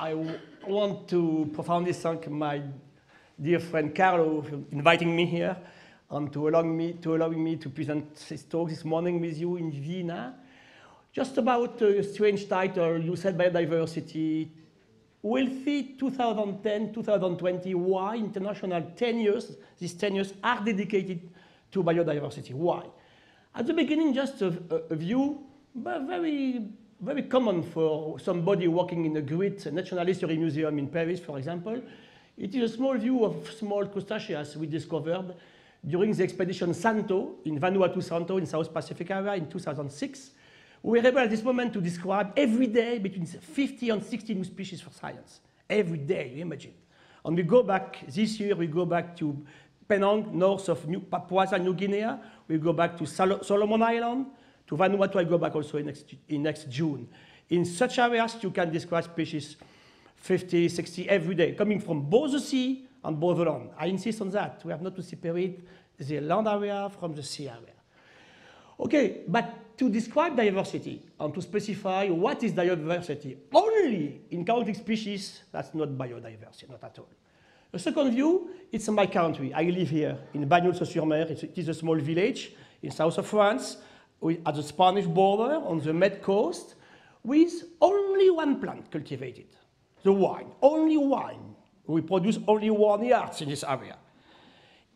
I want to profoundly thank my dear friend Carlo for inviting me here and to allowing me to present this talk this morning with you in Vienna. Just about a strange title, you said biodiversity. Wealthy 2010-2020, why international 10 years, these 10 years are dedicated to biodiversity, why? At the beginning, just a view, but very common for somebody working in a great National History Museum in Paris, for example. It is a small view of small crustaceans we discovered during the expedition Santo in Vanuatu, Santo in South Pacific area in 2006. We were able at this moment to describe every day between 50 and 60 new species for science. Every day, you imagine. And we go back, this year we go back to Penang, north of Papua New Guinea. We go back to Solomon Island. To Vanuatu, I go back also in next June. In such areas, you can describe species 50, 60 every day, coming from both the sea and both the land. I insist on that. We have not to separate the land area from the sea area. Okay, but to describe diversity and to specify what is diversity only in counting species, that's not biodiversity, not at all. The second view, it's my country. I live here in Bagnols-sur-Mer. It is a small village in south of France at the Spanish border on the Med coast with only one plant cultivated, the wine, only wine. We produce only one year in this area.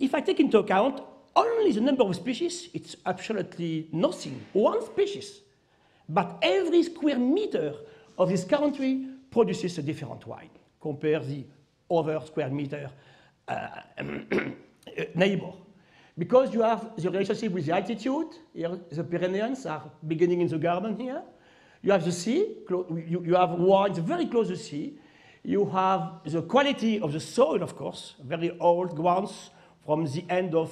If I take into account only the number of species, it's absolutely nothing, one species. But every square meter of this country produces a different wine. Compare the other square meter neighbor. Because you have the relationship with the altitude, here the Pyreneans are beginning in the garden here. You have the sea, you have wines very close to the sea. You have the quality of the soil, of course, very old grounds, from the end of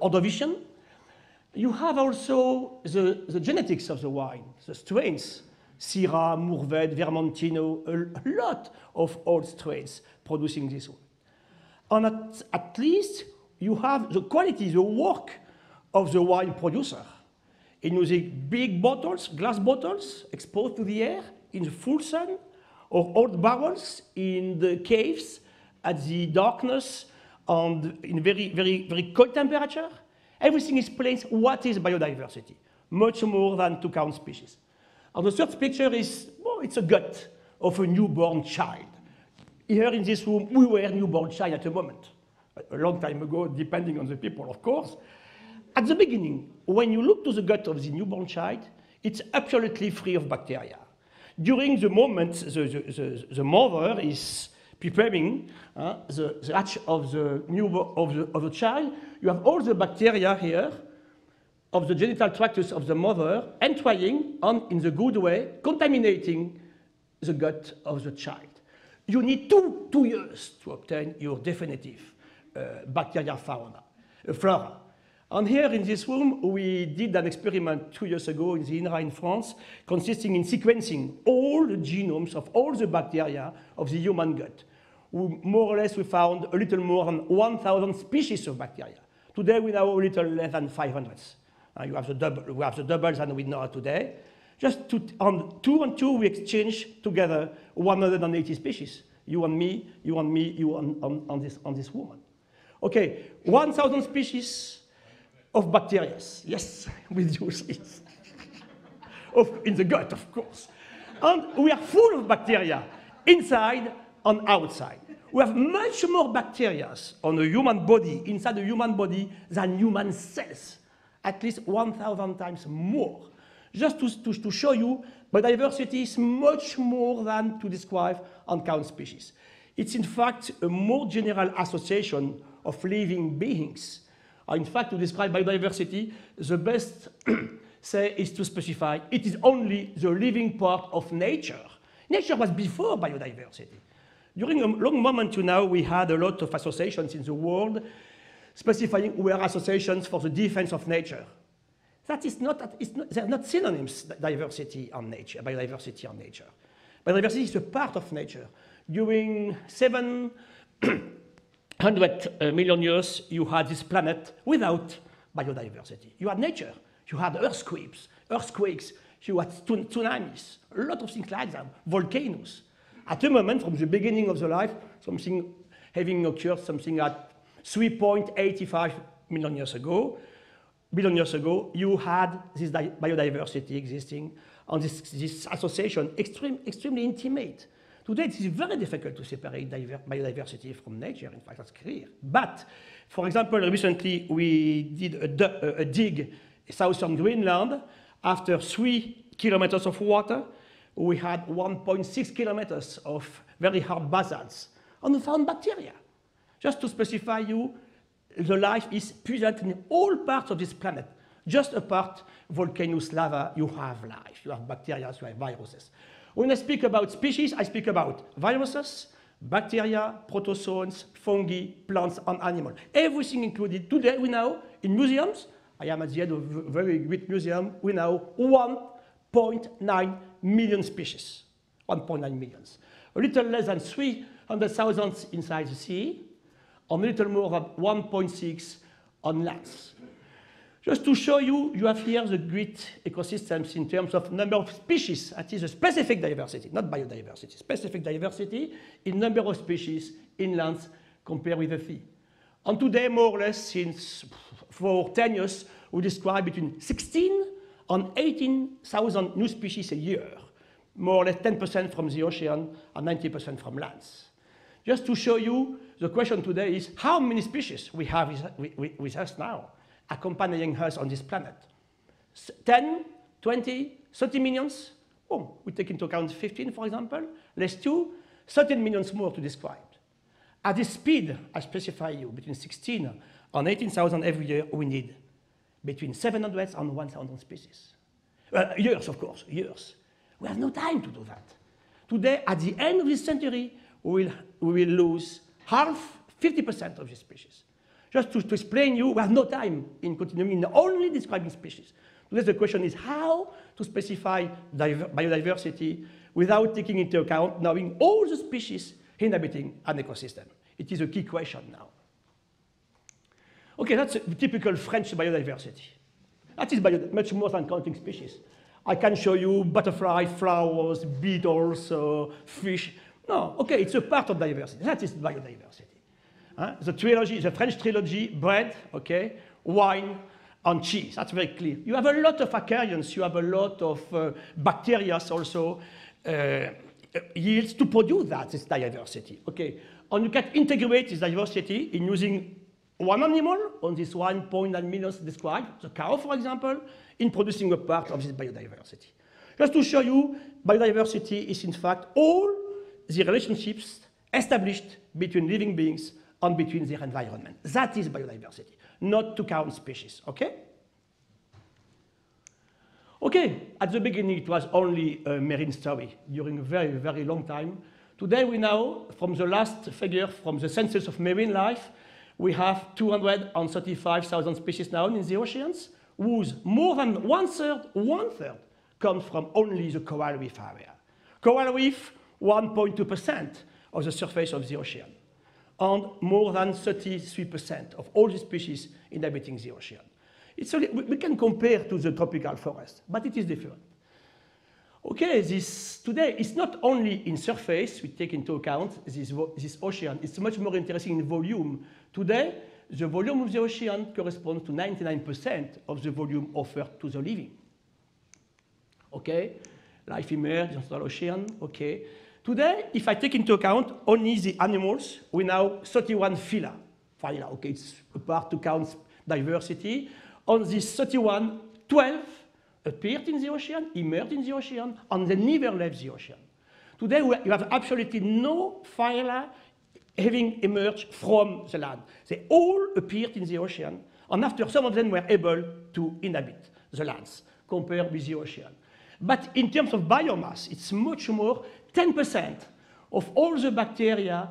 Ordovician. You have also the genetics of the wine, the strains, Syrah, Mourvèdre, Vermontino, a lot of old strains producing this wine. And at least you have the quality, the work of the wine producer in using big bottles, glass bottles exposed to the air in the full sun, or old barrels in the caves at the darkness and in very cold temperature. Everything explains what is biodiversity, much more than to count species. And the third picture is, well, it's a gut of a newborn child. Here in this room, we were newborn child at a moment, a long time ago, depending on the people, of course. At the beginning, when you look to the gut of the newborn child, it's absolutely free of bacteria. During the moment, the mother is preparing the hatch of the child, you have all the bacteria here of the genital tractus of the mother entering and, in the good way, contaminating the gut of the child. You need two years to obtain your definitive bacteria flora. And here in this room, we did an experiment 2 years ago in the INRA in France, consisting in sequencing all the genomes of all the bacteria of the human gut. More or less, we found a little more than 1,000 species of bacteria. Today, we know a little less than 500. You have the double, we have the doubles than we know today. Just on two, we exchange together 180 species. You and me, you and me, you on this woman. Okay, 1,000 species of bacteria. Yes, with you, in the gut, of course. And we are full of bacteria inside and outside. We have much more bacteria on the human body, inside the human body, than human cells, at least 1,000 times more. Just to show you, biodiversity is much more than to describe and count species. It's in fact a more general association of living beings. In fact, to describe biodiversity, the best say is to specify it is only the living part of nature. Nature was before biodiversity. During a long moment to now, we had a lot of associations in the world specifying were associations for the defense of nature. That is not, they're not synonyms, diversity and nature, biodiversity and nature. Biodiversity is a part of nature. During 700 million years, you had this planet without biodiversity. You had nature, you had earthquakes, you had tsunamis, a lot of things like that, volcanoes. at the moment, from the beginning of the life, something having occurred something at 3.85 million years ago. Billion years ago, you had this biodiversity existing and this association extremely intimate. Today, it is very difficult to separate biodiversity from nature. In fact, that's clear. But, for example, recently we did a dig southern Greenland. After 3 kilometers of water, we had 1.6 kilometers of very hard basalts, and we found bacteria. Just to specify you, the life is present in all parts of this planet. Just apart volcanoes, lava, you have life. You have bacteria, you have viruses. When I speak about species, I speak about viruses, bacteria, protozoans, fungi, plants, and animals. Everything included. Today, we know, in museums, I am at the head of a very great museum, we know 1.9 million species. 1.9 million. A little less than 300,000 inside the sea, and a little more than 1.6 on land. Just to show you, you have here the great ecosystems in terms of number of species, that is a specific diversity, not biodiversity, specific diversity in number of species in lands compared with the sea. And today, more or less, since for 10 years, we describe between 16 and 18,000 new species a year, more or less 10% from the ocean and 90% from lands. Just to show you, the question today is how many species we have with us now, accompanying us on this planet. 10, 20, 30 millions? Oh, we take into account 15, for example, less 2, 13 millions more to describe. At this speed, I specify you, between 16 and 18,000 every year, we need between 700 and 1,000 species. Years, of course, years. We have no time to do that. Today, at the end of this century, we will lose half, 50% of these species. Just to explain you, we have no time in continuing in only describing species. Today the question is how to specify biodiversity without taking into account knowing all the species inhabiting an ecosystem. It is a key question now. Okay, that's a typical French biodiversity. That is much more than counting species. I can show you butterflies, flowers, beetles, fish. No, okay, it's a part of diversity. That is biodiversity. The trilogy, the French trilogy, bread, okay, wine, and cheese. That's very clear. You have a lot of acarines. You have a lot of bacteria also yields to produce that this diversity. Okay, and you can integrate this diversity in using one animal on this 1.9 million described, the cow, for example, in producing a part of this biodiversity. Just to show you, biodiversity is in fact all the relationships established between living beings and between their environment. That is biodiversity, not to count species, okay? Okay, at the beginning it was only a marine story during a very, very long time. Today we know from the last figure from the census of marine life, we have 235,000 species now in the oceans, whose more than one third comes from only the coral reef area. Coral reef, 1.2% of the surface of the ocean, and more than 33% of all the species inhabiting the ocean. It's only, we can compare to the tropical forest, but it is different. Okay, this today it's not only in surface, we take into account this ocean, it's much more interesting in volume. Today, the volume of the ocean corresponds to 99% of the volume offered to the living. Okay, life emerges in the ocean, okay. Today, if I take into account only the animals, we now 31 phyla. Phyla, okay, it's a part to count diversity. On these 31, 12 appeared in the ocean, emerged in the ocean, and they never left the ocean. Today, you have absolutely no phyla having emerged from the land. They all appeared in the ocean, and after some of them were able to inhabit the lands compared with the ocean. But in terms of biomass, it's much more 10% of all the bacteria,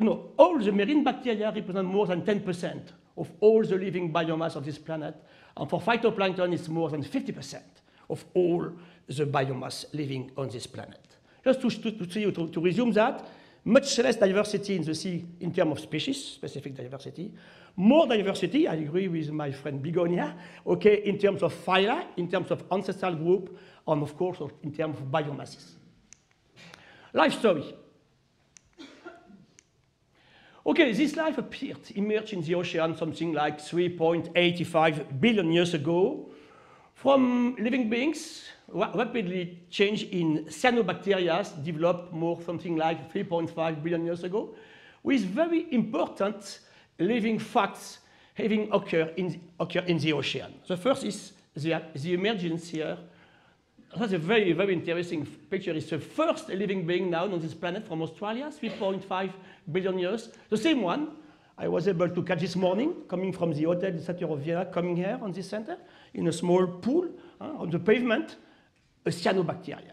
no, all the marine bacteria represent more than 10% of all the living biomass of this planet. And for phytoplankton, it's more than 50% of all the biomass living on this planet. Just to resume that, much less diversity in the sea in terms of species, specific diversity. More diversity, I agree with my friend Begonia, okay, in terms of phyla, in terms of ancestral group, and of course in terms of biomasses. Life story. Okay, this life emerged in the ocean something like 3.85 billion years ago. From living beings, rapidly changed in cyanobacteria, developed more something like 3.5 billion years ago, with very important living facts having occurred in the ocean. The first is the emergence here. That's a very, very interesting picture. It's the first living being now on this planet from Australia, 3.5 billion years. The same one I was able to catch this morning, coming from the hotel in Santo, coming here on this center, in a small pool on the pavement, a cyanobacteria,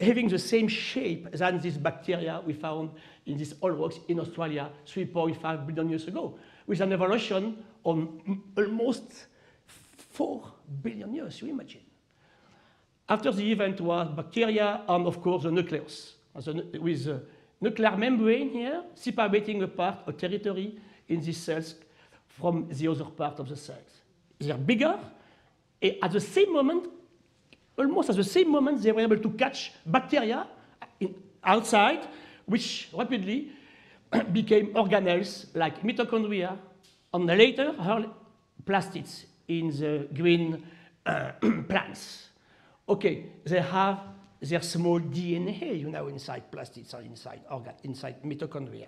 having the same shape as this bacteria we found in these old rocks in Australia 3.5 billion years ago, with an evolution on almost 4 billion years, you imagine. After the event was bacteria and, of course, the nucleus, with the nuclear membrane here separating a part, a territory in these cells from the other part of the cells. They are bigger, and at the same moment, almost at the same moment, they were able to catch bacteria outside, which rapidly became organelles like mitochondria, and later plastids in the green plants. Okay, they have their small DNA, you know, inside plastids or inside mitochondria.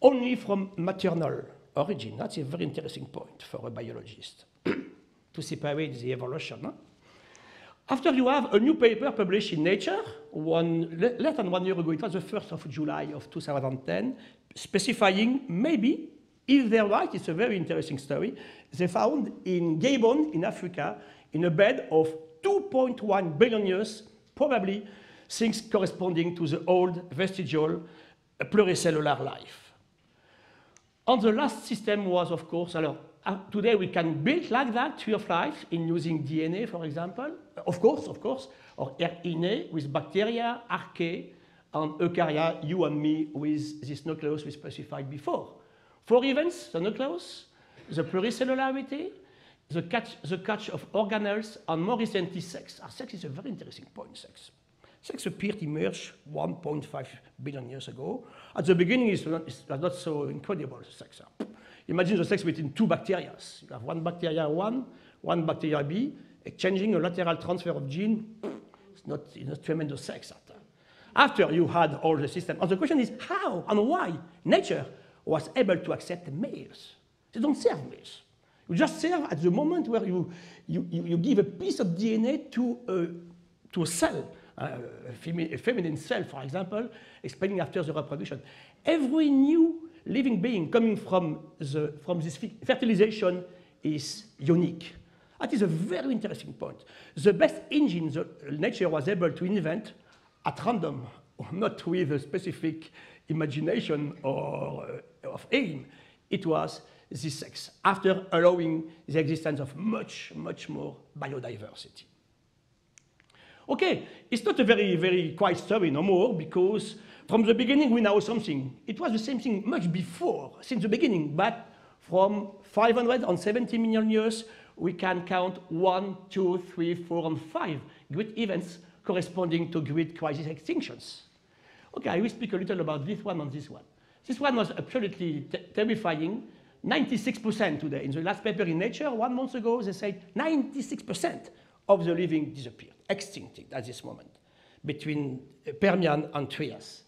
Only from maternal origin. That's a very interesting point for a biologist to separate the evolution. Huh? After you have a new paper published in Nature, less than 1 year ago, it was the 1st of July of 2010, specifying maybe, if they're right, it's a very interesting story, they found in Gabon, in Africa, in a bed of 2.1 billion years, probably things corresponding to the old vestigial pluricellular life. And the last system was, of course, today we can build like that tree of life in using DNA, for example, of course, or RNA with bacteria, archaea, and eukarya, you and me, with this nucleus we specified before. 4 events, the nucleus, the pluricellularity, the catch of organelles, and more recently sex. Sex is a very interesting point, sex. Sex emerged 1.5 billion years ago. At the beginning, it's not so incredible, sex. Imagine the sex between 2 bacteria. You have one bacteria A1, one bacteria B, exchanging a lateral transfer of gene. It's not tremendous sex. After you had all the system. And the question is how and why nature was able to accept males. They don't serve males. You just serve at the moment where you give a piece of DNA to a cell, a feminine cell, for example, explaining after the reproduction. Every new living being coming from this fertilization is unique. That is a very interesting point. The best engine that nature was able to invent at random, not with a specific imagination or of aim, it was this sex, after allowing the existence of much, much more biodiversity. Okay, it's not a very, very quiet story no more, because from the beginning we know something. It was the same thing much before, since the beginning, but from 570 million years we can count 1, 2, 3, 4, and 5 great events corresponding to great crisis extinctions. Okay, I will speak a little about this one and this one. This one was absolutely terrifying. 96% today. In the last paper in Nature, 1 month ago, they said 96% of the living disappeared, extincted at this moment, between Permian and Trias.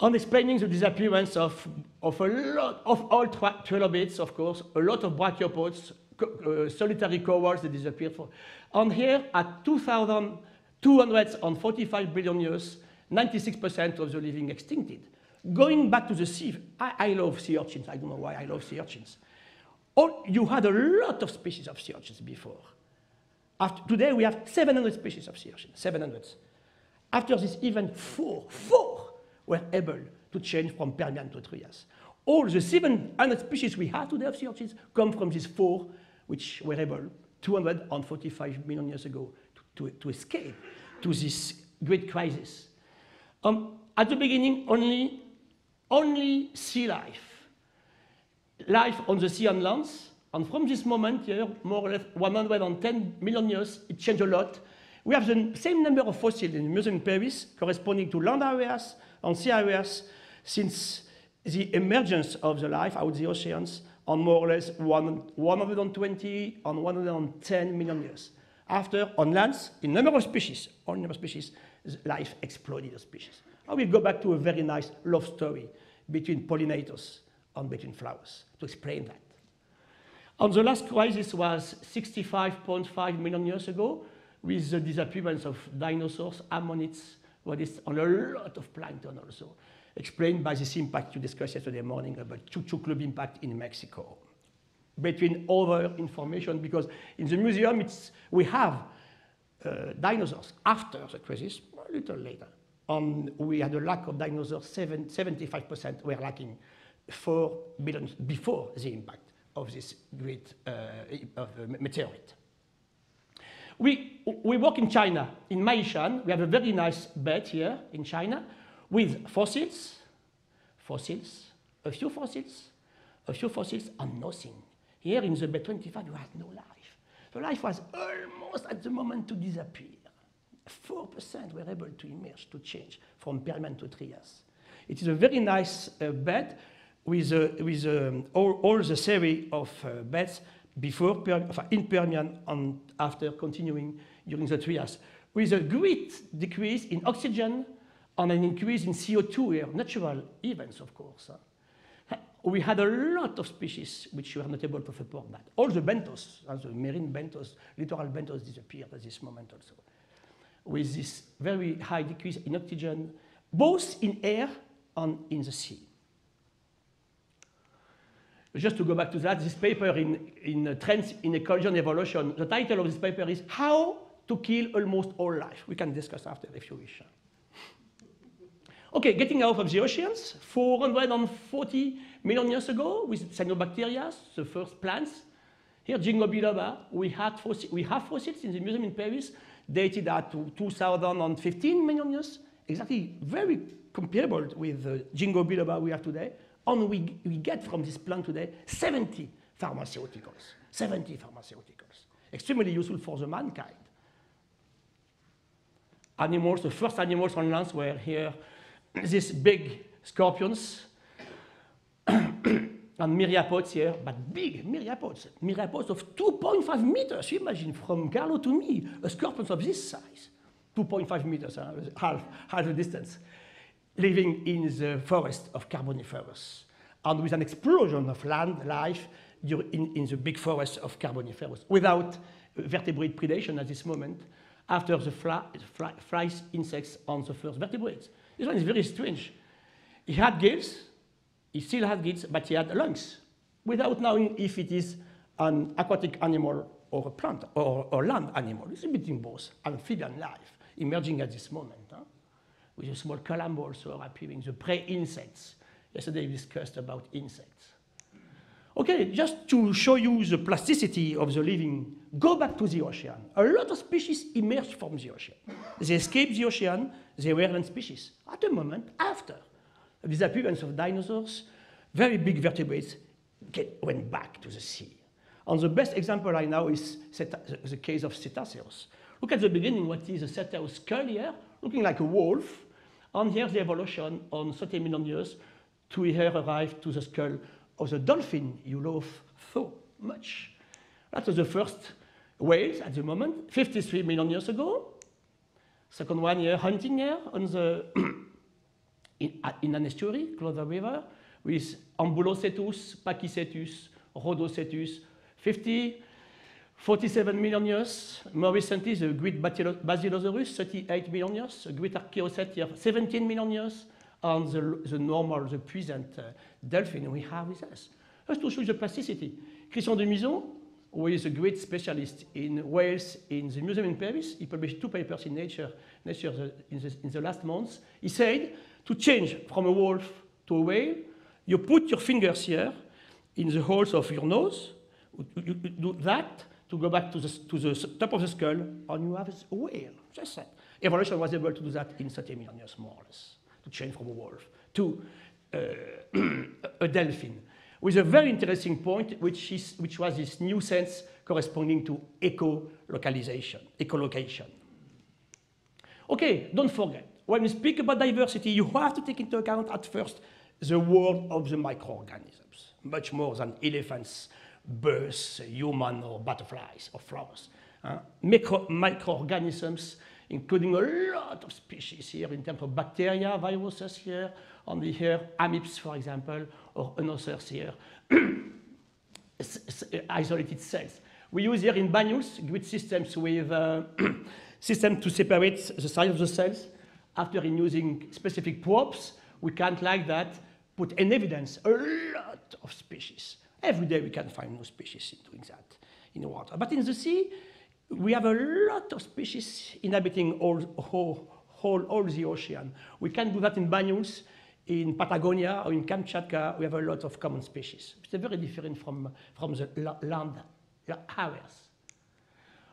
And explaining the disappearance of a lot of old trilobites, of course, a lot of brachiopods, solitary corals that disappeared. And here, at 2,245 billion years, 96% of the living extincted. Going back to the sea, I love sea urchins. I don't know why I love sea urchins. You had a lot of species of sea urchins before. Today we have 700 species of sea urchins, 700. After this event, four were able to change from Permian to Trias. All the 700 species we have today of sea urchins come from these 4, which were able 245 million years ago to escape to this great crisis. At the beginning, only sea life, life on the sea and lands, and from this moment here, more or less 110 million years, it changed a lot We have the same number of fossils in the museum in Paris, corresponding to land areas and sea areas since the emergence of the life out of the oceans on more or less 120 and 110 million years. After, on lands, in number of species, life exploded as species. I will go back to a very nice love story between pollinators and between flowers to explain that. And the last crisis was 65.5 million years ago, with the disappearance of dinosaurs, ammonites, and a lot of plankton also, explained by this impact you discussed yesterday morning about Chicxulub impact in Mexico. Between other information, because in the museum we have dinosaurs after the crisis, a little later. We had a lack of dinosaurs, 75% were lacking 4 billion before the impact of this great meteorite. We work in China, in Maishan. We have a very nice bed here in China with fossils, and nothing. Here in the bed 25, you had no life. The life was almost at the moment to disappear. 4% were able to emerge, to change from Permian to Trias. It is a very nice bed with all the series of beds before in Permian and after continuing during the Trias, with a great decrease in oxygen and an increase in CO2 here, natural events, of course. We had a lot of species which were not able to support that. All the benthos, the marine benthos, littoral benthos disappeared at this moment also, with this very high decrease in oxygen, both in air and in the sea. Just to go back to that, this paper in Trends in Ecology and Evolution, the title of this paper is How to Kill Almost All Life. We can discuss after if you wish. Okay, getting out of the oceans, 440 million years ago with cyanobacteria, the first plants. Here, Ginkgo biloba, we have fossils in the museum in Paris dated at 2015 million years, exactly very comparable with the Ginkgo biloba we have today. And we get from this plant today 70 pharmaceuticals, extremely useful for the mankind. Animals, the first animals on land were here, these big scorpions and myriapods here, but big myriapods of 2.5 meters. Imagine from Carlo to me, a scorpion of this size, 2.5 meters, half the distance, living in the forest of Carboniferous, and with an explosion of land life in the big forest of Carboniferous, without vertebrate predation at this moment, after the flies, insects, and the first vertebrates. This one is very strange. He had gills, he still had gills, but he had lungs, without knowing if it is an aquatic animal or a plant or land animal. It's a bit in both, amphibian life, emerging at this moment, huh? With a small column also appearing, the prey insects. Yesterday we discussed about insects. Okay, just to show you the plasticity of the living, go back to the ocean. A lot of species emerged from the ocean. They escaped the ocean, they were land species. At the moment, after the disappearance of dinosaurs, very big vertebrates went back to the sea. And the best example I know is the case of cetaceans. Look at the beginning, what is a cetacean skull here, looking like a wolf. And here's the evolution on 30 million years to here arrive to the skull of the dolphin you love so much. That was the first whales at the moment, 53 million years ago. Second one here, hunting here on the in an estuary, close to the river, with Ambulocetus, Pachycetus, Rhodocetus, 47 million years. More recently, the great Basilosaurus, 38 million years. The great Archaeoset here, 17 million years. And the present dolphin we have with us. Just to show the plasticity. Christian de Mison, who is a great specialist in whales in the museum in Paris, he published two papers in Nature in the last months. He said, to change from a wolf to a whale, you put your fingers here in the holes of your nose, you do that to go back to the top of the skull, and you have a whale, just that. Evolution was able to do that in 30 million years, more or less, to change from a wolf to a dolphin, with a very interesting point, which was this new sense corresponding to eco-localization, echolocation. Okay, don't forget, when you speak about diversity, you have to take into account at first the world of the microorganisms, much more than elephants, birds, human, or butterflies, or flowers. Microorganisms, including a lot of species here in terms of bacteria, viruses here, on the here, amibs, for example, or another's here, isolated cells. We use here in Banyuls grid systems with systems to separate the size of the cells. After in using specific probes, we can't like that put in evidence a lot of species. Every day we can find new species doing that in the water. But in the sea, we have a lot of species inhabiting all the ocean. We can do that in Banyuls, in Patagonia, or in Kamchatka. We have a lot of common species. It's very different from the land areas.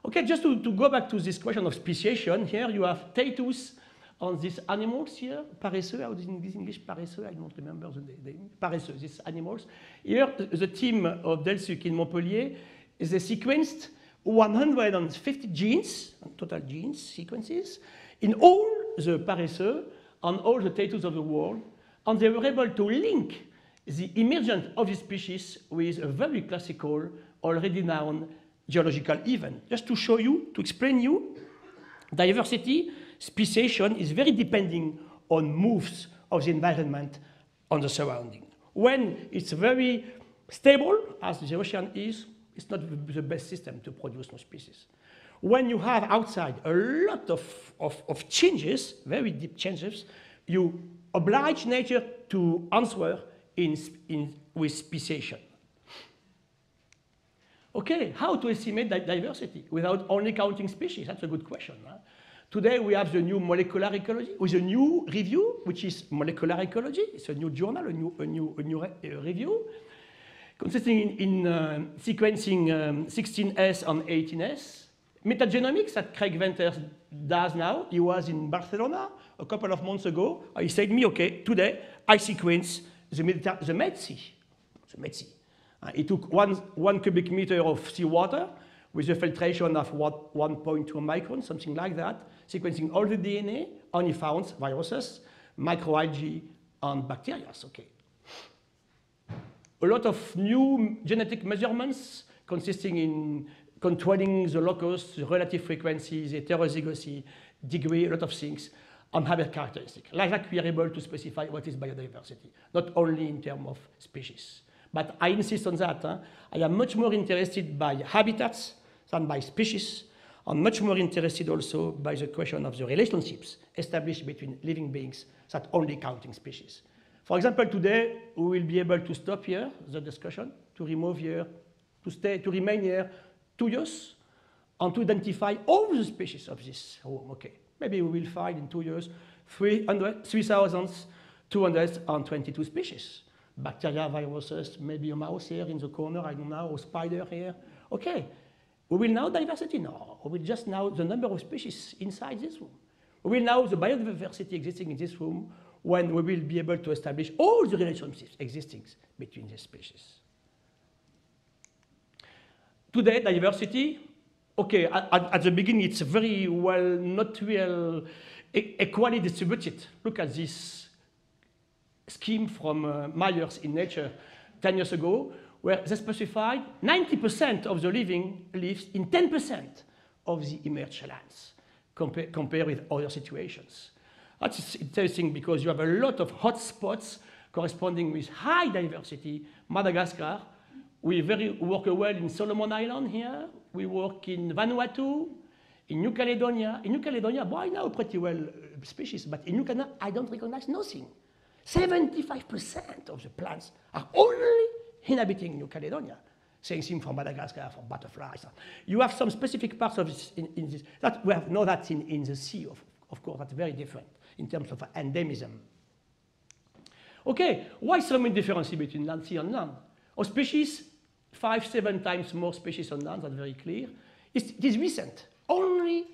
Okay, just to go back to this question of speciation, here you have Tatus on these animals here, paresseux, how in English paresseux, I don't remember the name, paresseux, these animals. Here, the team of Delsuc in Montpellier, they sequenced 150 genes, total genes, sequences, in all the paresseux, on all the Tatus of the world, and they were able to link the emergence of the species with a very classical, already known geological event. Just to show you, to explain you, diversity, speciation is very depending on moves of the environment on the surrounding. When it's very stable, as the ocean is, it's not the best system to produce new species. When you have outside a lot of changes, very deep changes, you oblige nature to answer with speciation. Okay, how to estimate that diversity without only counting species? That's a good question. Huh? Today we have the new molecular ecology with a new review, which is molecular ecology. It's a new journal, a new review, consisting in sequencing 16S and 18S. Metagenomics that Craig Venter does now. He was in Barcelona a couple of months ago. He said to me, okay, today I sequence the Med Sea. The Med Sea. He took one cubic meter of seawater with a filtration of 1.2 microns, something like that, sequencing all the DNA, and he found viruses, microalgae, and bacteria. Okay. A lot of new genetic measurements consisting in controlling the locus, the relative frequency, the heterozygosy, degree, a lot of things, and habitat characteristics. Like that, we are able to specify what is biodiversity, not only in terms of species. But I insist on that. Huh? I am much more interested by habitats than by species, and much more interested also by the question of the relationships established between living beings that only counting species. For example, today, we will be able to stop here, the discussion, to remove here, to remain here 2 years, and to identify all the species of this room. Okay, maybe we will find in 2 years 3,222 species. Bacteria, viruses, maybe a mouse here in the corner, I don't know, or spider here. Okay, we will know diversity now. We will just know the number of species inside this room. We will know the biodiversity existing in this room when we will be able to establish all the relationships existing between these species. Today, diversity, okay, at the beginning, it's very well, not real, equally distributed. Look at this scheme from Myers in Nature 10 years ago, where they specified 90% of the living lives in 10% of the emerged lands, compared with other situations. That's interesting because you have a lot of hot spots corresponding with high diversity, Madagascar. We work well in Solomon Island here. We work in Vanuatu, in New Caledonia. In New Caledonia, boy, I know pretty well species, but in New Caledonia, I don't recognize nothing. 75% of the plants are only inhabiting New Caledonia. Same thing for Madagascar, for butterflies. You have some specific parts of this in this. That we have no that in the sea, of course, that's very different in terms of endemism. Okay, why so many differences between land, sea, and land? Or species, 5-7 times more species on land, that's very clear. It is recent, only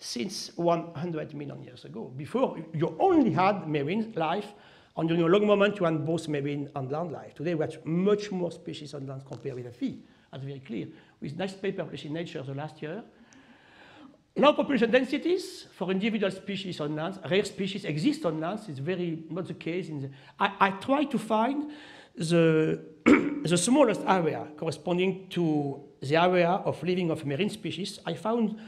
since 100 million years ago. Before, you only had marine life, and during a long moment, you had both marine and land life. Today, we have much more species on land compared with the sea. That's very clear. With nice paper published in Nature the last year, Low population densities for individual species on land, rare species exist on land, it's very not the case. I try to find the smallest area corresponding to the area of living of marine species. I found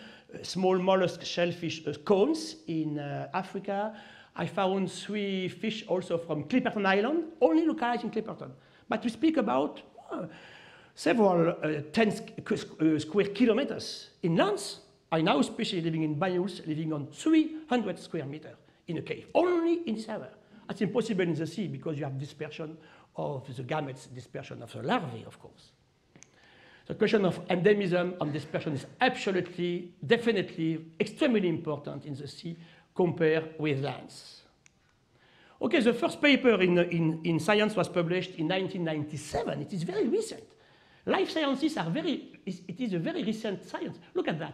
small mollusk shellfish cones in Africa. I found three fish also from Clipperton Island, only localized in Clipperton. But we speak about several 10 square kilometers in lands. I know species living in Banyuls, living on 300 square meters in a cave, only in this area. That's impossible in the sea because you have dispersion of the gametes, dispersion of the larvae, of course. The question of endemism and dispersion is absolutely, definitely, extremely important in the sea compared with lands. Okay, the first paper in Science was published in 1997. It is very recent. Life sciences are it is a very recent science. Look at that.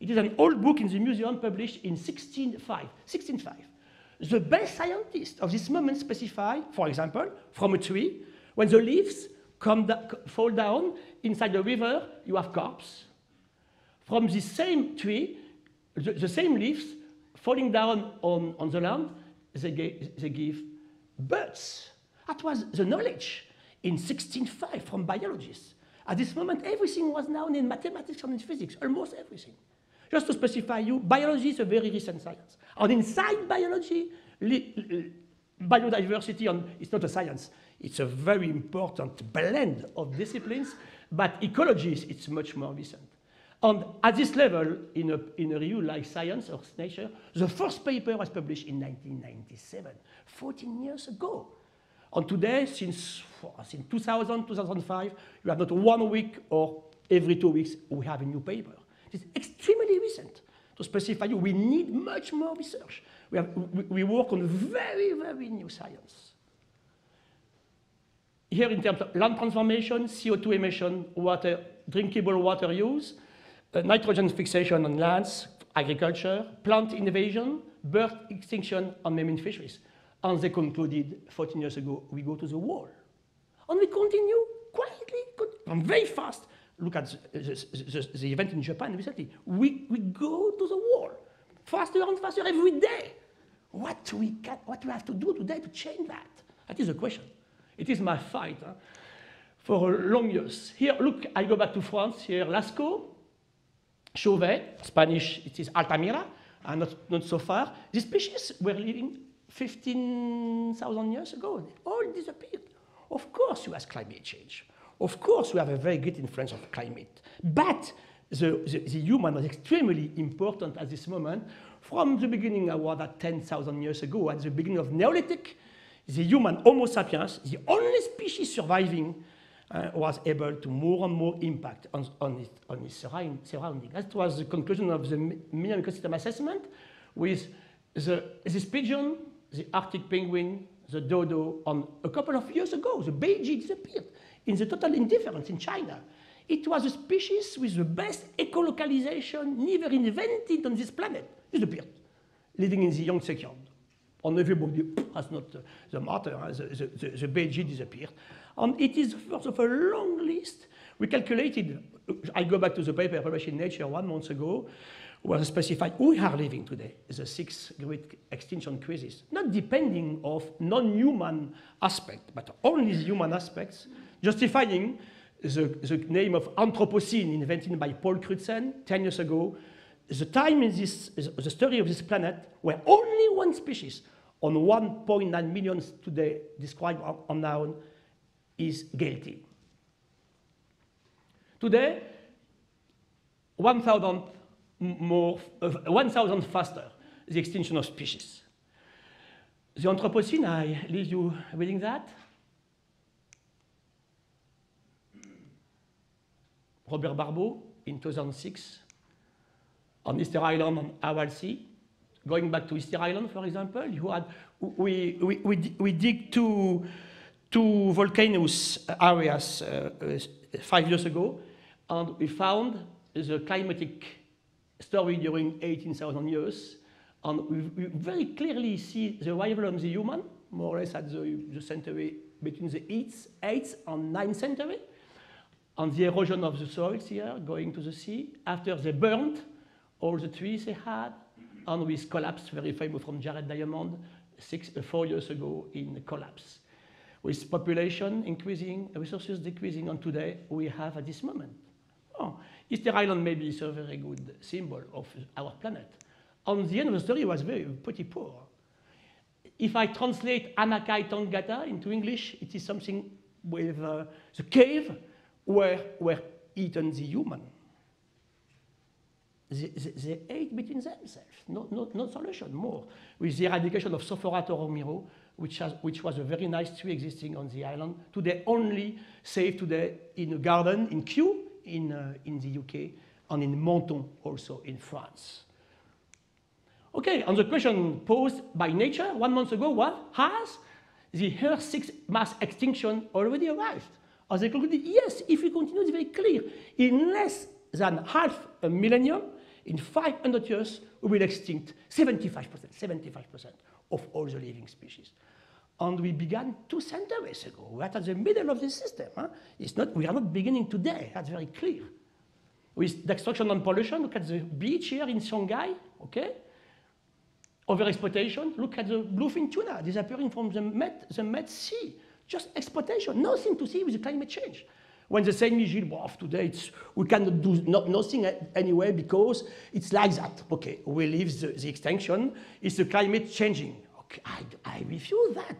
It is an old book in the museum published in 1605. The best scientists of this moment specify, for example, from a tree, when the leaves fall down inside the river, you have corpse. From the same tree, the same leaves falling down on the land, they give birds. That was the knowledge in 1605 from biologists. At this moment, everything was known in mathematics and in physics, almost everything. Just to specify you, biology is a very recent science. And inside biology, biodiversity, it's not a science. It's a very important blend of disciplines, but ecology is much more recent. And at this level, in a review like Science or Nature, the first paper was published in 1997, 14 years ago. And today, since 2000, 2005, you have not 1 week or every 2 weeks, we have a new paper. It's extremely recent. To specify you, we need much more research. We work on very, very new science. Here in terms of land transformation, CO2 emission, water, drinkable water use, nitrogen fixation on lands, agriculture, plant invasion, bird extinction on marine fisheries. And they concluded 14 years ago, we go to the wall. And we continue quietly and very fast. Look at the event in Japan recently. We go to the wall, faster and faster every day. What we have to do today to change that? That is the question. It is my fight for long years. Here, look, I go back to France. Here, Lascaux, Chauvet, Spanish, it is Altamira, and not so far. These species were living 15,000 years ago. They all disappeared. Of course, you ask climate change. Of course, we have a very good influence of climate, but the human was extremely important at this moment. From the beginning, about 10,000 years ago, at the beginning of Neolithic, the human Homo sapiens, the only species surviving, was able to more and more impact on its surrounding. That was the conclusion of the Millennium Ecosystem Assessment with this pigeon, the Arctic penguin, the dodo, and a couple of years ago, the Beiji disappeared. In the total indifference in China. It was a species with the best ecolocalization never invented on this planet. Disappeared, living in the Yangtze Kiang. And everybody, that's not the matter, the Beiji disappeared. And it is first of a long list. We calculated, I go back to the paper published in Nature 1 month ago, where specified we are living today, the sixth great extinction crisis, not depending of non-human aspect, but only the human aspects, justifying the name of Anthropocene invented by Paul Crutzen 10 years ago, the time in the story of this planet where only one species on 1.9 million today described on noun is guilty. Today, 1,000 faster, the extinction of species. The Anthropocene, I leave you reading that. Robert Barbeau in 2006 on Easter Island and Aral Sea. Going back to Easter Island, for example, you had, we dig two volcanoes areas 5 years ago, and we found the climatic story during 18,000 years, and we very clearly see the arrival of the human, more or less at the century, between the 8th and 9th century, and the erosion of the soils here, going to the sea, after they burned all the trees they had, and with Collapse, very famous from Jared Diamond, 4 years ago in Collapse. With population increasing, resources decreasing, and today we have at this moment. Oh, Easter Island maybe is a very good symbol of our planet. On the end, the story was pretty poor. If I translate Anakai Tangata into English, it is something with the cave where were eaten the human. They ate between themselves, no solution, more. With the eradication of Sophorator omiro, which was a very nice tree existing on the island, today only saved today in a garden in Kew, in the UK, and in Menton, also in France. Okay, and the question posed by Nature 1 month ago was, has the Earth's sixth mass extinction already arrived? And they concluded, yes, if we continue, it's very clear. In less than half a millennium, in 500 years, we will extinct 75% of all the living species. And we began 2 centuries ago. We are at the middle of the system. Huh? It's not, we are not beginning today, that's very clear. With destruction and pollution, look at the beach here in Shanghai, okay? Overexploitation, look at the bluefin tuna disappearing from the Med Sea. Just exploitation, nothing to see with the climate change. When they say, Michel, well, today it's, we cannot do nothing anyway because it's like that. Okay, we leave the extinction, it's the climate changing. Okay, I refuse that.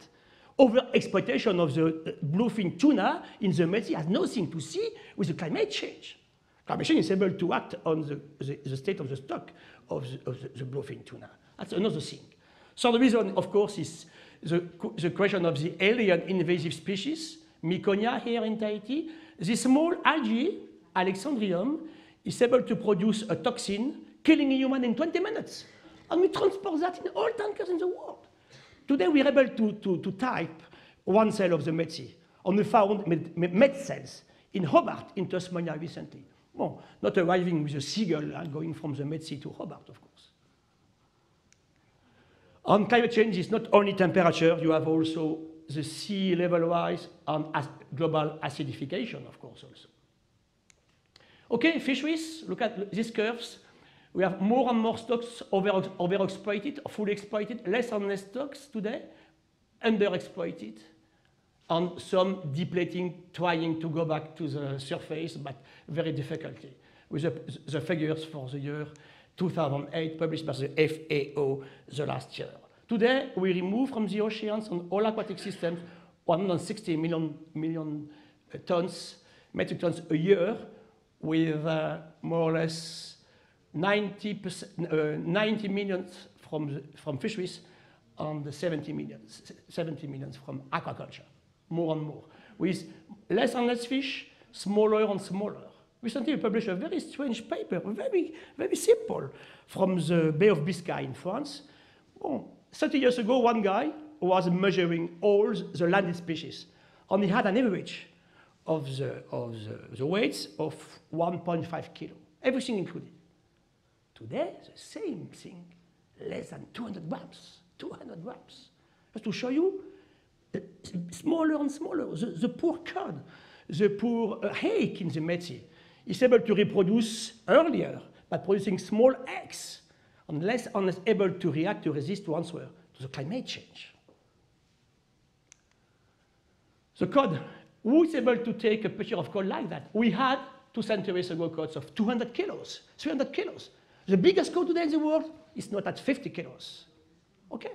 Overexploitation of the bluefin tuna in the Med Sea has nothing to see with the climate change. Climate change is able to act on the state of the stock of the bluefin tuna. That's another thing. So the reason, of course, is the question of the alien invasive species, Myconia here in Tahiti. This small algae, Alexandrium, is able to produce a toxin, killing a human in 20 minutes. And we transport that in all tankers in the world. Today, we're able to type one cell of the Med Sea. And we found Med cells in Hobart, in Tasmania recently. Well, not arriving with a seagull and going from the Med Sea to Hobart, of course. And climate change is not only temperature, you have also the sea level rise and global acidification, of course, also. Okay, fisheries, look at these curves. We have more and more stocks overexploited, fully exploited, less and less stocks today, underexploited, and some depleting, trying to go back to the surface, but very difficulty. With the figures for the year 2008, published by the FAO the last year. Today, we remove from the oceans and all aquatic systems 160 million tons, metric tons a year, with more or less 90 million from fisheries and 70 million from aquaculture, more and more. With less and less fish, smaller and smaller. Recently, we published a very strange paper, very simple, from the Bay of Biscay in France. Oh, 30 years ago, one guy was measuring all the landed species, and he had an average of the weights of 1.5 kilo, everything included. Today, the same thing, less than 200 grams. Just to show you, smaller and smaller, the poor cod, the poor hake in the Med Sea, is able to reproduce earlier by producing small eggs, unless able to react, to resist, to answer to the climate change. The cod, who is able to take a picture of cod like that? We had 2 centuries ago cods of 200 kilos, 300 kilos. The biggest cod today in the world is not at 50 kilos. Okay.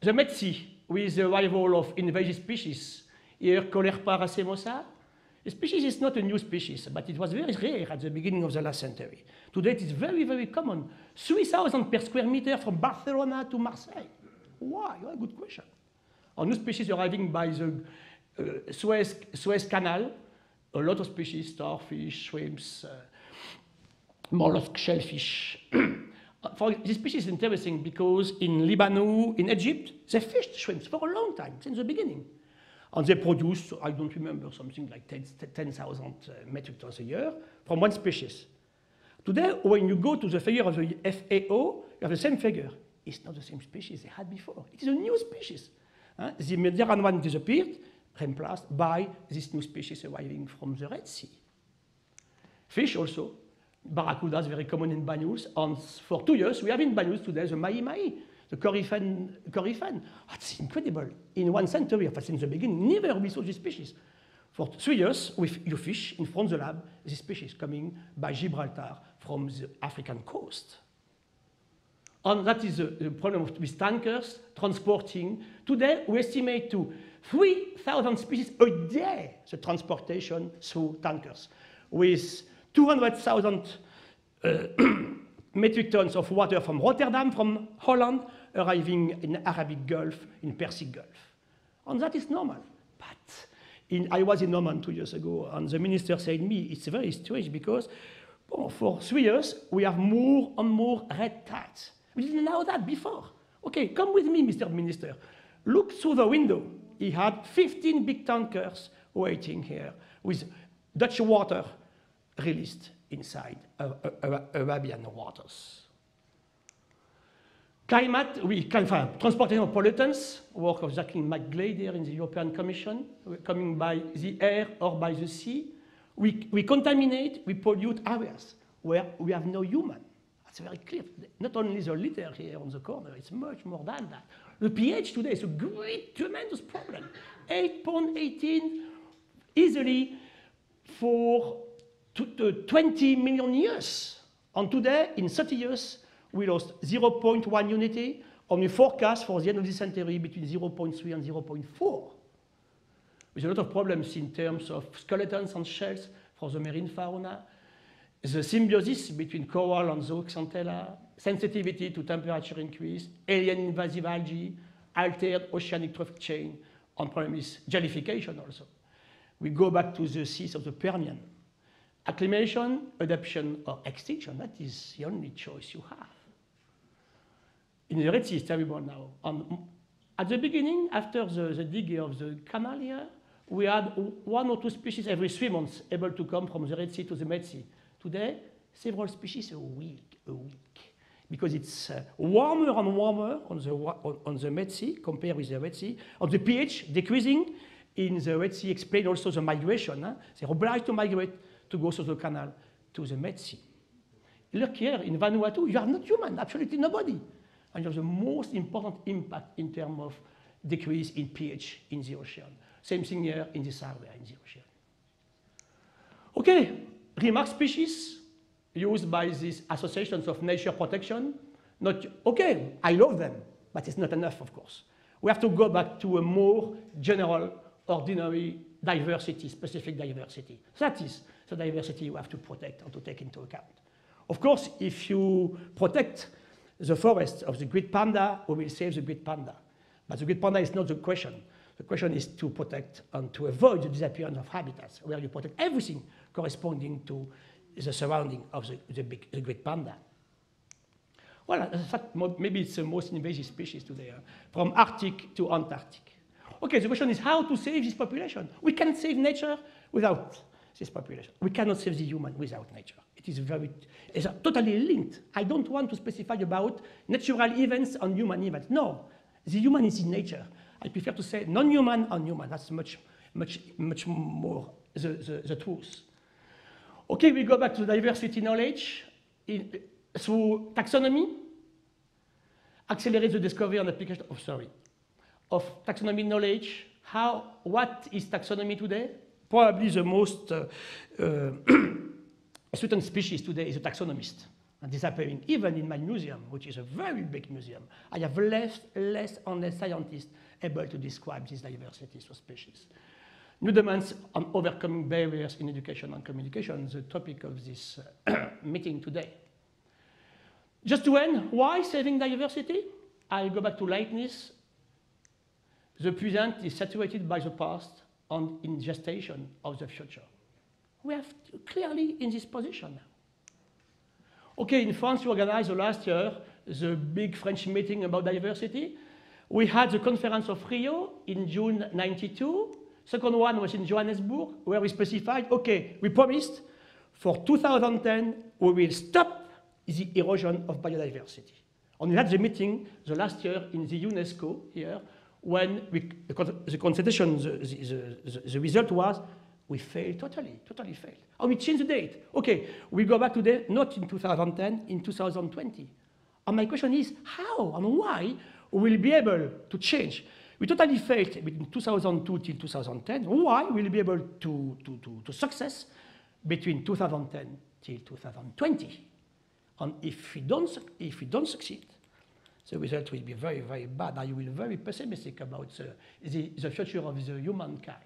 The Med Sea, with the arrival of invasive species, here Colerpa racemosa. The species is not a new species, but it was very rare at the beginning of the last century. Today it is very common, 3,000 per square meter from Barcelona to Marseille. Why? What a good question. Our new species arriving by the Suez Canal, a lot of species, starfish, shrimps, mollusk, shellfish. This species is interesting because in Lebanon, in Egypt, they fished shrimps for a long time, since the beginning. And they produce, I don't remember, something like 10,000 metric tons a year from one species. Today, when you go to the figure of the FAO, you have the same figure. It's not the same species they had before. It is a new species. The Mediterranean one disappeared, replaced by this new species arriving from the Red Sea. Fish also, Barracudas very common in Banyuls, and for 2 years we have in Banyuls today the mai-mai, the corifan. That's incredible. In 1 century, since the beginning, never we saw this species. For 3 years, you fish in front of the lab, this species coming by Gibraltar from the African coast. And that is the problem with tankers transporting. Today, we estimate to 3,000 species a day, the transportation through tankers, with 200,000 metric tons of water from Rotterdam, from Holland, arriving in Arabic Gulf, in Persic Gulf. And that is normal. But I was in Norman 2 years ago, and the minister said to me, it's very strange because for 3 years, we have more and more red tides. We didn't know that before. Okay, come with me, Mr. Minister. Look through the window. He had 15 big tankers waiting here with Dutch water released inside Arabian waters. Climate, we can find transportation of pollutants, work of Jacqueline McGladier in the European Commission, coming by the air or by the sea. We contaminate, we pollute areas where we have no human. That's very clear. Not only the litter here on the corner, it's much more than that. The pH today is a great, tremendous problem. 8.18, easily for 20 million years. And today, in 30 years, we lost 0.1 unity, and we forecast for the end of this century between 0.3 and 0.4. With a lot of problems in terms of skeletons and shells for the marine fauna, the symbiosis between coral and zooxanthella, sensitivity to temperature increase, alien invasive algae, altered oceanic traffic chain, and problem is jellification also. We go back to the seas of the Permian. Acclimation, adaptation, or extinction, that is the only choice you have. In the Red Sea, it's terrible now. And at the beginning, after the digging of the canal here, we had 1 or 2 species every 3 months able to come from the Red Sea to the Med Sea. Today, several species a week, because it's warmer and warmer on the Med Sea compared with the Red Sea, and the pH decreasing in the Red Sea explains also the migration. They're obliged to migrate to go through the canal to the Med Sea. Look here, in Vanuatu, you are not human, absolutely nobody. And you have the most important impact in terms of decrease in pH in the ocean. Same thing here in this area in the ocean. Okay, remark species used by these associations of nature protection. Not, okay, I love them, but it's not enough, of course. We have to go back to a more general, ordinary diversity, specific diversity. That is the diversity you have to protect and to take into account. Of course, if you protect the forest of the great panda, we will save the great panda. But the great panda is not the question. The question is to protect and to avoid the disappearance of habitats, where you protect everything corresponding to the surrounding of the great panda. Well, maybe it's the most invasive species today, from Arctic to Antarctic. Okay, the question is how to save this population. We can save nature without this population. We cannot save the human without nature. It is it's totally linked. I don't want to specify about natural events and human events. No, the human is in nature. I prefer to say non-human and human. That's much more the truth. Okay, we go back to diversity knowledge through taxonomy, accelerate the discovery and application of taxonomy knowledge. What is taxonomy today? Probably the most certain species today is a taxonomist, and disappearing even in my museum, which is a very big museum. I have less and less scientists able to describe these diversities of species. New demands on overcoming barriers in education and communication is the topic of this meeting today. Just to end, why saving diversity? I'll go back to lightness. The present is saturated by the past and in gestation of the future. We are clearly in this position now. Okay, in France, we organized last year the big French meeting about diversity. We had the conference of Rio in June 92. Second one was in Johannesburg, where we specified, okay, we promised for 2010, we will stop the erosion of biodiversity. And we had the meeting the last year in the UNESCO here, when the consultation, the result was we failed totally, totally failed. Oh, we changed the date. Okay, we go back to the, not in 2010, in 2020. And my question is, how and why will we be able to change? We totally failed between 2002 till 2010. Why will we be able to success between 2010 till 2020? And if we don't succeed, the result will be very, very bad. I will be very pessimistic about the future of the humankind.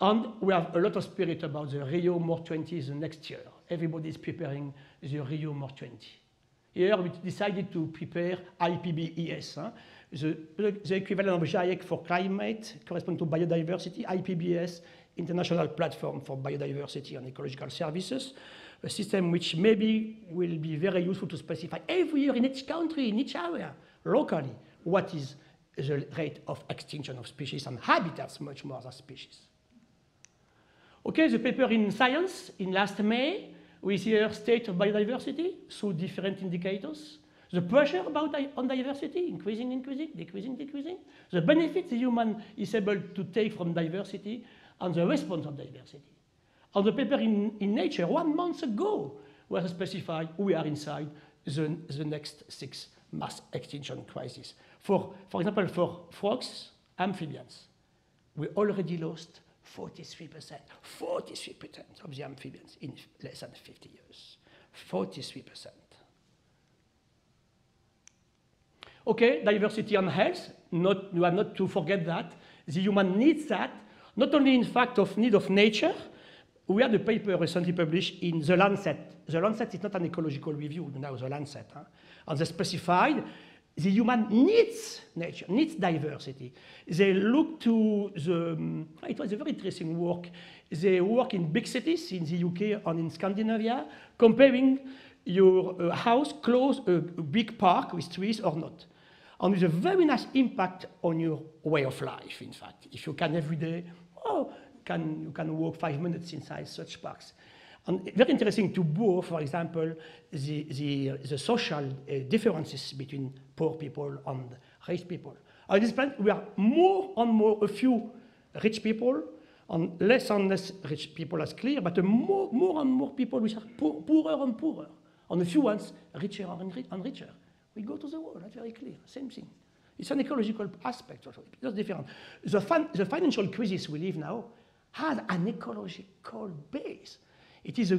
And we have a lot of spirit about the Rio More 20 the next year. Everybody is preparing the Rio More 20. Here we decided to prepare IPBES, huh? The equivalent of GIEC for climate, correspond to biodiversity, IPBES, International Platform for Biodiversity and Ecological Services, a system which maybe will be very useful to specify every year in each country, in each area, locally, what is the rate of extinction of species and habitats much more than species. Okay, the paper in Science in last May, with your state of biodiversity through different indicators, the pressure about on diversity, increasing, increasing, decreasing, decreasing, the benefits the human is able to take from diversity and the response of diversity. On the paper in Nature 1 month ago, where specified we are inside the next 6 mass extinction crises. For example, for frogs, amphibians, we already lost 43% of the amphibians in less than 50 years. 43%. Okay, diversity and health, you are not to forget that. The human needs that, not only in fact of need of nature. We had a paper recently published in The Lancet. The Lancet is not an ecological review, now The Lancet. Huh? And they specified the human needs nature, needs diversity. They look to the, it was a very interesting work. They work in big cities in the UK and in Scandinavia, comparing your house close a big park with trees or not. And it's a very nice impact on your way of life, in fact. If you can every day, oh, you can walk 5 minutes inside such parks. And very interesting to Bourg, for example, the social differences between poor people and rich people. On this planet, we are more and more a few rich people, and less rich people, as clear, but more and more people which are poorer and poorer, and a few ones richer and richer. We go to the wall, that's very clear, same thing. It's an ecological aspect, also. It's not different. The financial crisis we live now has an ecological base. It is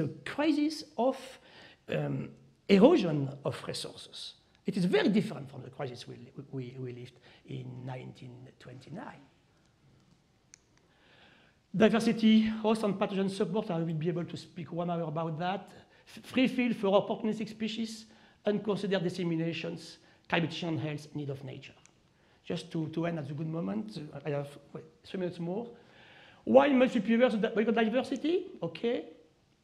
a crisis of erosion of resources. It is very different from the crisis we lived in 1929. Diversity, host and pathogen support, I will be able to speak 1 hour about that. Free field for opportunistic species, unconsidered disseminations, climate change and health, need of nature. Just to end at a good moment, I have 3 minutes more. Why much superior biodiversity? Okay.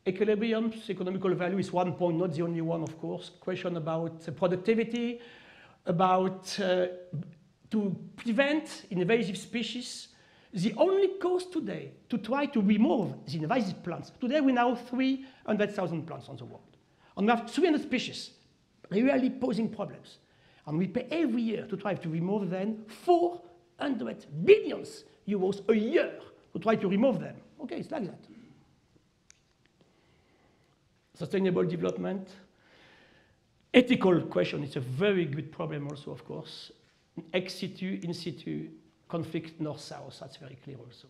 Equilibrium's economical value is one point, not the only one, of course. Question about productivity, about to prevent invasive species. The only cause today to try to remove the invasive plants. Today we now have 300,000 plants on the world. And we have 300 species really posing problems. And we pay every year to try to remove them 400 billion euros a year. To try to remove them. Okay, it's like that. Sustainable development. Ethical question, it's a very good problem also, of course. In situ, conflict north-south, that's very clear also.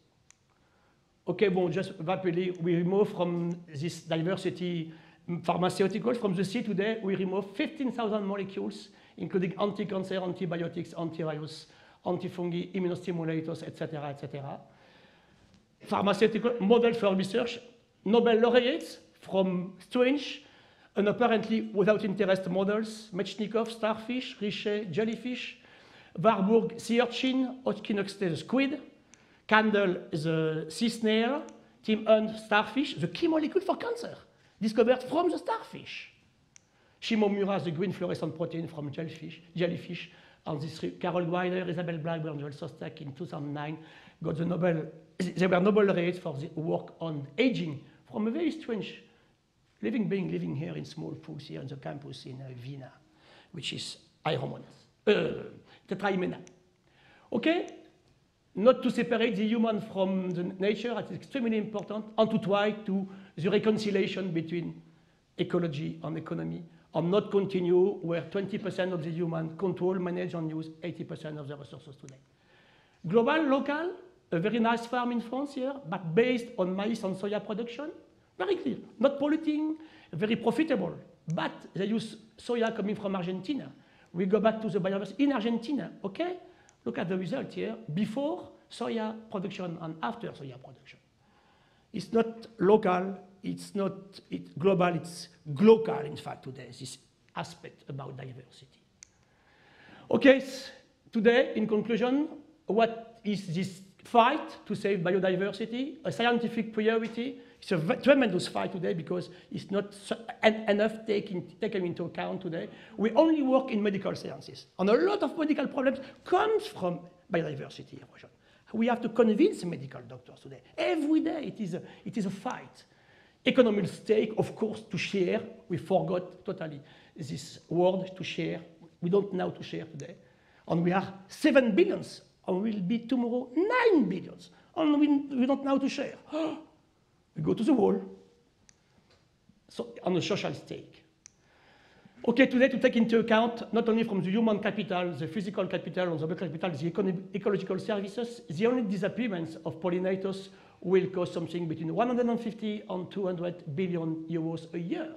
Okay, well, just rapidly, we remove from this diversity pharmaceuticals, from the sea today, we remove 15,000 molecules, including anti-cancer, antibiotics, antivirus, anti-fungi, immunostimulators, etc., etc. Pharmaceutical model for research, Nobel laureates from Strange, and apparently without interest models, Metchnikov, starfish, Richet, jellyfish, Warburg, sea urchin, Hodgkin-Oxley, the squid, Candle, the sea snail, Tim Hunt, starfish, the key molecule for cancer, discovered from the starfish. Shimomura, the green fluorescent protein from jellyfish, and this Carol Gwiler, Isabel Blackburn, and Joel Sostak in 2009 got the Nobel. They were Nobel laureates for the work on aging from a very strange living being living here in small pools here in the campus in Vienna, which is Tetraimena. Okay, not to separate the human from the nature, it's extremely important, and to try to the reconciliation between ecology and economy, and not continue where 20% of the human control, manage, and use 80% of the resources today. Global, local, a very nice farm in France here, but based on maize and soya production, very clear, not polluting, very profitable, but they use soya coming from Argentina. We go back to the biodiversity in Argentina, okay? Look at the result here, before soya production and after soya production. It's not local, it's not global, it's glocal, in fact, today, this aspect about diversity. Okay, today, in conclusion, what is this fight to save biodiversity? A scientific priority. It's a tremendous fight today because it's not enough taken into account today. We only work in medical sciences, and a lot of medical problems comes from biodiversity erosion. We have to convince medical doctors today. Every day it is a fight. Economic stake, of course, to share. We forgot totally this word to share. We don't know to share today. And we are 7 billions, and we'll be tomorrow 9 billions. And we don't know to share. We go to the wall, so on a social stake. Okay, today to take into account, not only from the human capital, the physical capital, or the capital, the ecological services, the only disappearance of pollinators will cost something between 150 and 200 billion euros a year.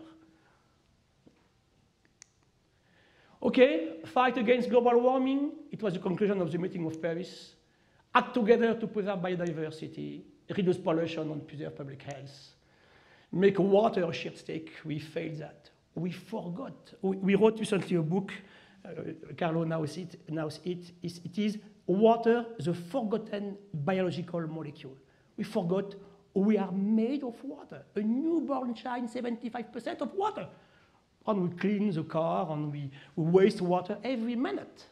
Okay, fight against global warming. It was the conclusion of the meeting of Paris. Act together to preserve biodiversity, reduce pollution and preserve public health. Make water a shared stake. We failed that. We forgot. We wrote recently a book, Carlo knows it, it is Water, the Forgotten Biological Molecule. We forgot we are made of water. A newborn child, 75% of water. And we clean the car and we waste water every minute.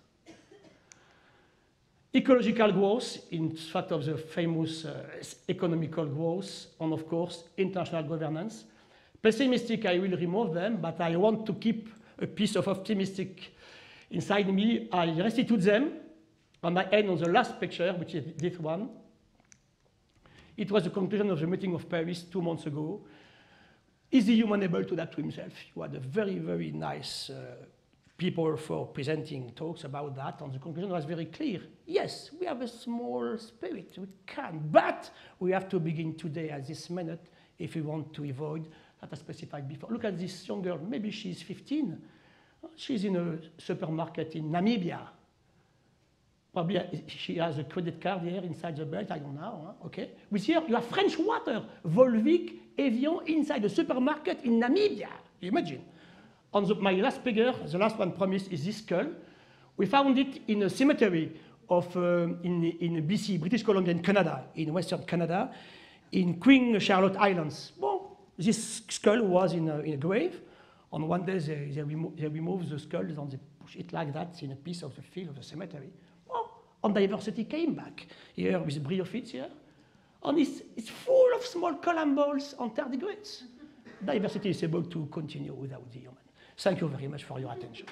Ecological growth, in fact of the famous economical growth, and of course, international governance. Pessimistic, I will remove them, but I want to keep a piece of optimistic inside me. I restitute them, and I end on the last picture, which is this one. It was the conclusion of the meeting of Paris 2 months ago. Is the human able to adapt to himself? You had a very, very nice people for presenting talks about that, and the conclusion was very clear. Yes, we have a small spirit, we can, but we have to begin today at this minute if we want to avoid that I specified before. Look at this young girl, maybe she's 15. She's in a supermarket in Namibia. Probably she has a credit card here inside the belt, I don't know, huh? Okay? With here, you have French water, Volvic, Evian, inside the supermarket in Namibia, imagine. On my last figure, the last one promised is this skull. We found it in a cemetery of, in BC, British Columbia, in Canada, in Western Canada, in Queen Charlotte Islands. Well, this skull was in a grave, and one day they removed the skulls and they push it like that in a piece of the field of the cemetery. Well, and diversity came back here with bryophytes here, and it's full of small columboles and tardigrades. Diversity is able to continue without the human. Thank you very much for your attention.